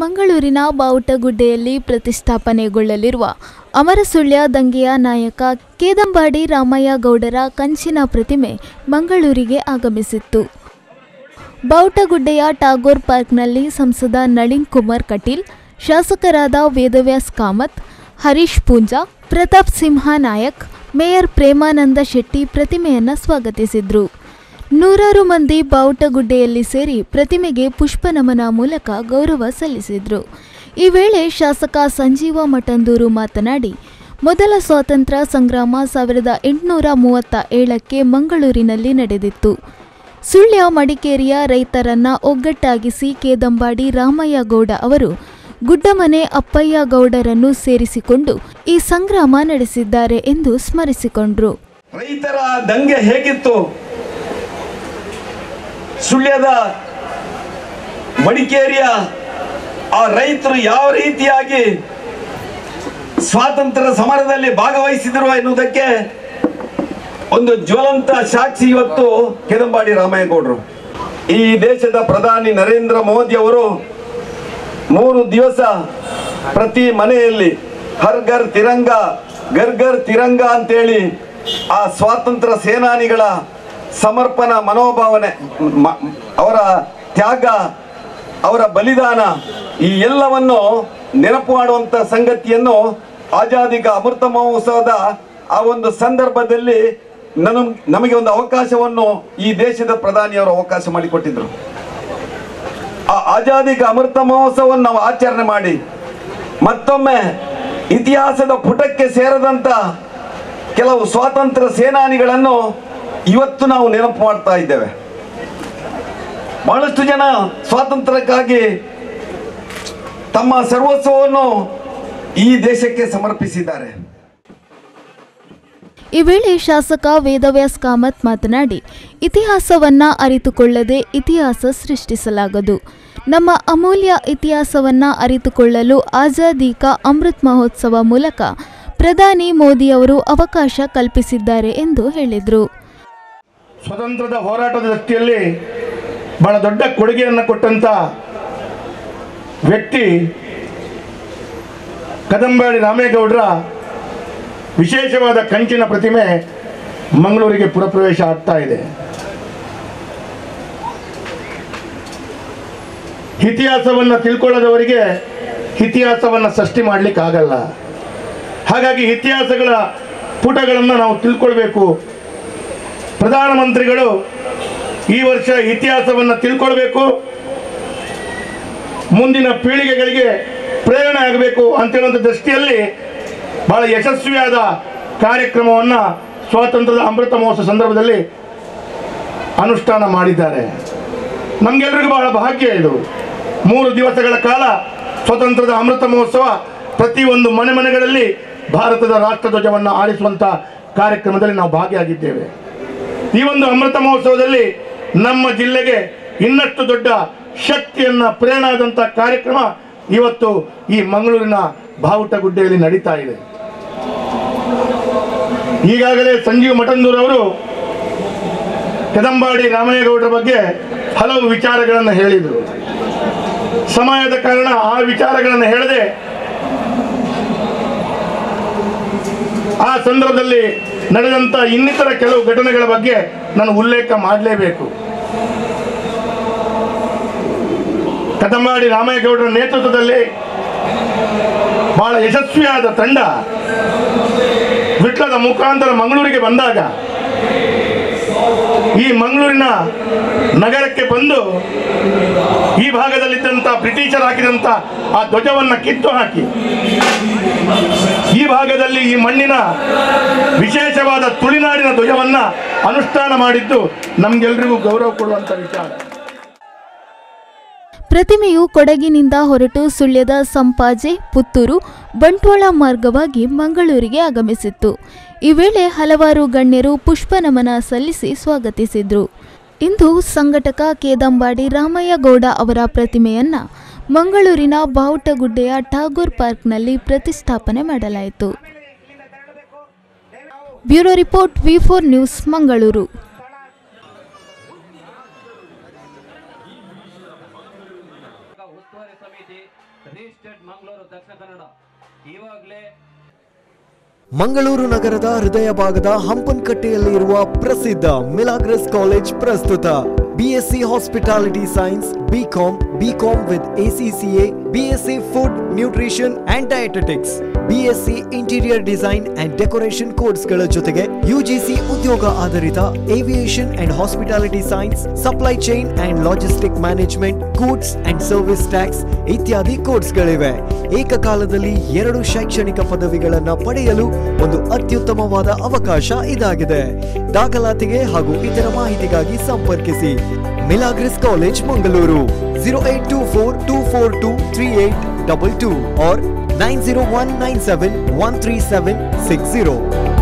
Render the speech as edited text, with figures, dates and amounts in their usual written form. ಮಂಗಳೂರಿನ ಬಾವುಟಗುಡ್ಡೆಯಲ್ಲಿ ಪ್ರತಿಷ್ಠಾಪನೆಗೊಳ್ಳಲಿರುವ ಅಮರಸುಳ್ಯ ದಂಗೆಯ ನಾಯಕ ಕೇದಂಬಾಡಿ ರಾಮಯ್ಯ ಗೌಡರ ಕಂಚಿನ ಪ್ರತಿಮೆ ಮಂಗಳೂರಿಗೆ ಆಗಮಿಸಿತ್ತು. ಬಾವುಟಗುಡ್ಡೆಯ ಟಾಗೋರ್ ಪಾರ್ಕ್ನಲ್ಲಿ ಸಂಸದ ನಳಿನ್ ಕುಮಾರ್ ಕಟೀಲ್, ಶಾಸಕರಾದ ವೇದವ್ಯಾಸ್ ಕಾಮತ್, ಹರೀಶ್ ಪೂಂಜಾ, ಪ್ರತಾಪ್ ಸಿಂಹ ನಾಯಕ್, ಮೇಯರ್ ಪ್ರೇಮಾನಂದ ಶೆಟ್ಟಿ ಪ್ರತಿಮೆಯನ್ನು ಸ್ವಾಗತಿಸಿದರು. ನೂರಾರು ಮಂದಿ ಬಾವುಟಗುಡ್ಡೆಯಲ್ಲಿ ಸೇರಿ ಪ್ರತಿಮೆಗೆ ಪುಷ್ಪನಮನ ಮೂಲಕ ಗೌರವ ಸಲ್ಲಿಸಿದರು. ಈ ವೇಳೆ ಶಾಸಕ ಸಂಜೀವ ಮಠಂದೂರು ಮಾತನಾಡಿ, ಮೊದಲ ಸ್ವಾತಂತ್ರ್ಯ ಸಂಗ್ರಾಮ 1837ಕ್ಕೆ ಮಂಗಳೂರಿನಲ್ಲಿ ನಡೆದಿತ್ತು. ಸುಳ್ಯ ಮಡಿಕೇರಿಯ ರೈತರನ್ನು ಒಗ್ಗಟ್ಟಾಗಿಸಿ ಕೇದಂಬಾಡಿ ರಾಮಯ್ಯ ಗೌಡ ಅವರು ಗುಡ್ಡಮನೆ ಅಪ್ಪಯ್ಯ ಗೌಡರನ್ನು ಸೇರಿಸಿಕೊಂಡು ಈ ಸಂಗ್ರಾಮ ನಡೆಸಿದ್ದಾರೆ ಎಂದು ಸ್ಮರಿಸಿಕೊಂಡರು. ರೈತರ ದಂಗೆ ಹೇಗಿತ್ತು, ಸುಳ್ಯದ ಮಡಿಕೇರಿಯ ಆ ರೈತರು ಯಾವ ರೀತಿಯಾಗಿ ಸ್ವಾತಂತ್ರ್ಯ ಸಮರದಲ್ಲಿ ಭಾಗವಹಿಸಿದರು ಎನ್ನುವುದಕ್ಕೆ ಒಂದು ಜ್ವಲಂತ ಸಾಕ್ಷಿ ಇವತ್ತು ಕೆದಂಬಾಡಿ ರಾಮಯ್ಯ ಗೌಡರು. ಈ ದೇಶದ ಪ್ರಧಾನಿ ನರೇಂದ್ರ ಮೋದಿ ಅವರು 3 ದಿವಸ ಪ್ರತಿ ಮನೆಯಲ್ಲಿ ಹರ್ ಘರ್ ತಿರಂಗ ಘರ್ ಘರ್ ತಿರಂಗ ಅಂತೇಳಿ ಆ ಸ್ವಾತಂತ್ರ್ಯ ಸೇನಾನಿಗಳ ಸಮರ್ಪಣ ಮನೋಭಾವನೆ, ಅವರ ತ್ಯಾಗ, ಅವರ ಬಲಿದಾನ, ಈ ಎಲ್ಲವನ್ನು ನೆನಪು ಮಾಡುವಂಥ ಸಂಗತಿಯನ್ನು ಆಜಾದಿಗ ಅಮೃತ ಮಹೋತ್ಸವದ ಆ ಒಂದು ಸಂದರ್ಭದಲ್ಲಿ ನಮಗೆ ಒಂದು ಅವಕಾಶವನ್ನು ಈ ದೇಶದ ಪ್ರಧಾನಿಯವರು ಅವಕಾಶ ಮಾಡಿಕೊಟ್ಟಿದ್ದರು. ಆ ಆಜಾದಿಗ ಅಮೃತ ಮಹೋತ್ಸವವನ್ನು ನಾವು ಆಚರಣೆ ಮಾಡಿ ಮತ್ತೊಮ್ಮೆ ಇತಿಹಾಸದ ಪುಟಕ್ಕೆ ಸೇರದಂಥ ಕೆಲವು ಸ್ವಾತಂತ್ರ್ಯ ಸೇನಾನಿಗಳನ್ನು ಇವತ್ತು ನಾವು ನೆನಪು ಮಾಡ್ತಾ ಇದ್ದೇವೆ. ಬಹಳಷ್ಟು ಜನ ಸ್ವಾತಂತ್ರ್ಯಕ್ಕಾಗಿ ತಮ್ಮ ಸರ್ವಸ್ವವನ್ನು ಈ ದೇಶಕ್ಕೆ ಸಮರ್ಪಿಸಿದ್ದಾರೆ. ಈ ವೇಳೆ ಶಾಸಕ ವೇದವ್ಯಾಸ್ ಕಾಮತ್ ಮಾತನಾಡಿ, ಇತಿಹಾಸವನ್ನ ಅರಿತುಕೊಳ್ಳದೆ ಇತಿಹಾಸ ಸೃಷ್ಟಿಸಲಾಗದು. ನಮ್ಮ ಅಮೂಲ್ಯ ಇತಿಹಾಸವನ್ನ ಅರಿತುಕೊಳ್ಳಲು ಆಜಾದಿ ಕಾ ಅಮೃತ್ ಮಹೋತ್ಸವ ಮೂಲಕ ಪ್ರಧಾನಿ ಮೋದಿಯವರು ಅವಕಾಶ ಕಲ್ಪಿಸಿದ್ದಾರೆ ಎಂದು ಹೇಳಿದರು. ಸ್ವತಂತ್ರದ ಹೋರಾಟದ ದೃಷ್ಟಿಯಲ್ಲಿ ಬಹಳ ದೊಡ್ಡ ಕೊಡುಗೆಯನ್ನು ಕೊಟ್ಟಂಥ ವ್ಯಕ್ತಿ ಕದಂಬಾಡಿ ರಾಮೇಗೌಡರ ವಿಶೇಷವಾದ ಕಂಚಿನ ಪ್ರತಿಮೆ ಮಂಗಳೂರಿಗೆ ಪುರಪ್ರವೇಶ ಆಗ್ತಾ ಇದೆ. ಇತಿಹಾಸವನ್ನು ತಿಳ್ಕೊಳ್ಳದವರಿಗೆ ಇತಿಹಾಸವನ್ನು ಸೃಷ್ಟಿ ಮಾಡಲಿಕ್ಕಾಗಲ್ಲ. ಹಾಗಾಗಿ ಇತಿಹಾಸಗಳ ಪುಟಗಳನ್ನು ನಾವು ತಿಳ್ಕೊಳ್ಬೇಕು. ಪ್ರಧಾನಮಂತ್ರಿಗಳು ಈ ವರ್ಷ ಇತಿಹಾಸವನ್ನು ತಿಳ್ಕೊಳ್ಬೇಕು, ಮುಂದಿನ ಪೀಳಿಗೆಗಳಿಗೆ ಪ್ರೇರಣೆ ಆಗಬೇಕು ಅಂತೇಳುವಂಥ ದೃಷ್ಟಿಯಲ್ಲಿ ಭಾಳ ಯಶಸ್ವಿಯಾದ ಕಾರ್ಯಕ್ರಮವನ್ನು ಸ್ವಾತಂತ್ರ್ಯದ ಅಮೃತ ಮಹೋತ್ಸವ ಸಂದರ್ಭದಲ್ಲಿ ಅನುಷ್ಠಾನ ಮಾಡಿದ್ದಾರೆ. ನಮಗೆಲ್ಲರಿಗೂ ಬಹಳ ಭಾಗ್ಯ ಇದು. 3 ದಿವಸಗಳ ಕಾಲ ಸ್ವಾತಂತ್ರ್ಯದ ಅಮೃತ ಮಹೋತ್ಸವ ಪ್ರತಿಯೊಂದು ಮನೆ ಮನೆಗಳಲ್ಲಿ ಭಾರತದ ರಾಷ್ಟ್ರಧ್ವಜವನ್ನು ಆರಿಸುವಂಥ ಕಾರ್ಯಕ್ರಮದಲ್ಲಿ ನಾವು ಭಾಗಿಯಾಗಿದ್ದೇವೆ. ಈ ಒಂದು ಅಮೃತ ಮಹೋತ್ಸವದಲ್ಲಿ ನಮ್ಮ ಜಿಲ್ಲೆಗೆ ಇನ್ನಷ್ಟು ದೊಡ್ಡ ಶಕ್ತಿಯನ್ನು ಪ್ರೇರಣೆ ಆದಂಥ ಕಾರ್ಯಕ್ರಮ ಇವತ್ತು ಈ ಮಂಗಳೂರಿನ ಬಾವುಟಗುಡ್ಡೆಯಲ್ಲಿ ನಡೀತಾ ಇದೆ. ಈಗಾಗಲೇ ಸಂಜೀವ್ ಮಠಂದೂರು ಅವರು ಕೆದಂಬಾಡಿ ರಾಮಯ್ಯಗೌಡರ ಬಗ್ಗೆ ಹಲವು ವಿಚಾರಗಳನ್ನು ಹೇಳಿದರು. ಸಮಯದ ಕಾರಣ ಆ ವಿಚಾರಗಳನ್ನು ಹೇಳದೆ ಆ ಸಂದರ್ಭದಲ್ಲಿ ನಡೆದಂಥ ಇನ್ನಿತರ ಕೆಲವು ಘಟನೆಗಳ ಬಗ್ಗೆ ನಾನು ಉಲ್ಲೇಖ ಮಾಡಲೇಬೇಕು. ಕದಂಬಾಡಿ ರಾಮಯ್ಯಗೌಡರ ನೇತೃತ್ವದಲ್ಲಿ ಬಹಳ ಯಶಸ್ವಿಯಾದ ತಂಡ ವಿಟ್ಲದ ಮುಖಾಂತರ ಮಂಗಳೂರಿಗೆ ಬಂದಾಗ, ಈ ಮಂಗಳೂರಿನ ನಗರಕ್ಕೆ ಬಂದು ಈ ಭಾಗದಲ್ಲಿದ್ದಂಥ ಬ್ರಿಟಿಷರ್ ಹಾಕಿದಂಥ ಆ ಧ್ವಜವನ್ನು ಕಿತ್ತು ಹಾಕಿ ಈ ಭಾಗದಲ್ಲಿ ಈ ಮಣ್ಣಿನ ವಿಶೇಷವಾದ ತುಳಿನಾಡಿನ ಧ್ವಜವನ್ನು ಅನುಷ್ಠಾನ ಮಾಡಿದ್ದು ನಮಗೆಲ್ಲರಿಗೂ ಗೌರವ ಕೊಡುವಂಥ ವಿಚಾರ. ಪ್ರತಿಮೆಯು ಕೊಡಗಿನಿಂದ ಹೊರಟು ಸುಳ್ಯದ ಸಂಪಾಜೆ, ಪುತ್ತೂರು, ಬಂಟ್ವಾಳ ಮಾರ್ಗವಾಗಿ ಮಂಗಳೂರಿಗೆ ಆಗಮಿಸಿತ್ತು. ಈ ವೇಳೆ ಹಲವಾರು ಗಣ್ಯರು ಪುಷ್ಪನಮನ ಸಲ್ಲಿಸಿ ಸ್ವಾಗತಿಸಿದರು. ಇಂದು ಸಂಘಟಕ ಕೇದಂಬಾಡಿ ರಾಮಯ್ಯ ಗೌಡ ಅವರ ಪ್ರತಿಮೆಯನ್ನು ಮಂಗಳೂರಿನ ಬಾವುಟಗುಡ್ಡೆಯ ಟಾಗೋರ್ ಪಾರ್ಕ್ನಲ್ಲಿ ಪ್ರತಿಷ್ಠಾಪನೆ ಮಾಡಲಾಯಿತು. ಬ್ಯೂರೋ ರಿಪೋರ್ಟ್, ವಿ4 ನ್ಯೂಸ್, ಮಂಗಳೂರು. ಮಂಗಳೂರು ನಗರದ ಹೃದಯ ಭಾಗದ ಹಂಪನಕಟ್ಟೆಯಲ್ಲಿ ಇರುವ ಪ್ರಸಿದ್ಧ ಮಿಲಾಗ್ರೆಸ್ ಕಾಲೇಜ್ ಪ್ರಸ್ತುತ BSc Hospitality Science, BCom with ACCA, BSc Food, Nutrition and Dietetics, BSc Interior Design and Decoration ಕೋರ್ಸ್ಗಳ ಜೊತೆಗೆ UGC ಉದ್ಯೋಗ ಆಧಾರಿತ Aviation and Hospitality Science, Supply Chain and Logistic Management, Goods and Service Tax ಇತ್ಯಾದಿ ಕೋರ್ಸ್ಗಳಿವೆ. ಏಕಕಾಲದಲ್ಲಿ ಎರಡು ಶೈಕ್ಷಣಿಕ ಪದವಿಗಳನ್ನು ಪಡೆಯಲು ಒಂದು ಅತ್ಯುತ್ತಮವಾದ ಅವಕಾಶ ಇದಾಗಿದೆ. ದಾಖಲಾತಿಗೆ ಹಾಗೂ ಇತರ ಮಾಹಿತಿಗಾಗಿ ಸಂಪರ್ಕಿಸಿ Milagres College, Mangaluru 0824-242-3822 or 9019713760.